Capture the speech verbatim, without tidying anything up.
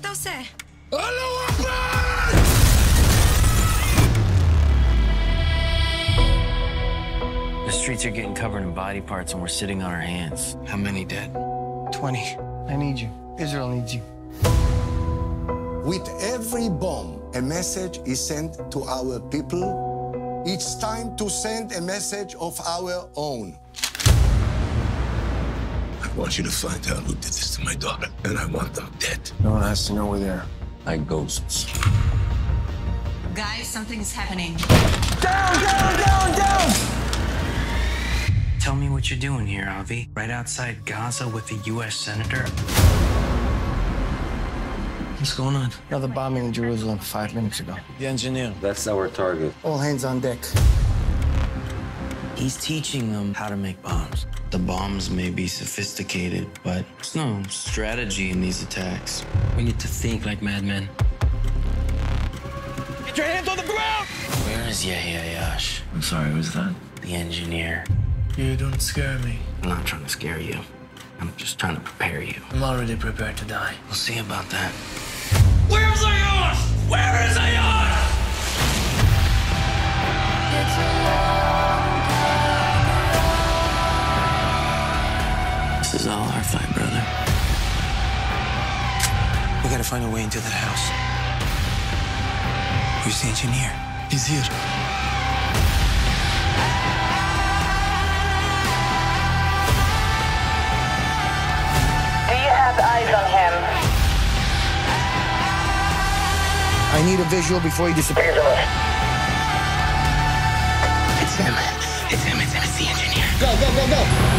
אתה עושה? אללה אכבר! The streets are getting covered in body parts and we're sitting on our hands. How many dead? twenty. I need you. Israel needs you. With every bomb, a message is sent to our people. It's time to send a message of our own. I want you to find out who did this to my daughter, and I want them dead. No one has to know we're there. Like ghosts. Guys, something is happening. Down, down, down, down! Tell me what you're doing here, Avi. Right outside Gaza with the U S senator. What's going on? Another bombing in Jerusalem five minutes ago. The engineer. That's our target. All hands on deck. He's teaching them how to make bombs. The bombs may be sophisticated, but there's no strategy in these attacks. We need to think like madmen. Get your hands on the ground! Where is Yehiya Ayash? I'm sorry, who's that? The engineer. You don't scare me. I'm not trying to scare you. I'm just trying to prepare you. I'm already prepared to die. We'll see about that. Where is Ayash? Where is Ayash? It's a long time. This is all our fight, brother. We gotta find a way into that house. Who's the engineer? He's here. Eyes on him. I need a visual before he disappears. It's him. It's him. It's him. It's the engineer. Go, go, go, go.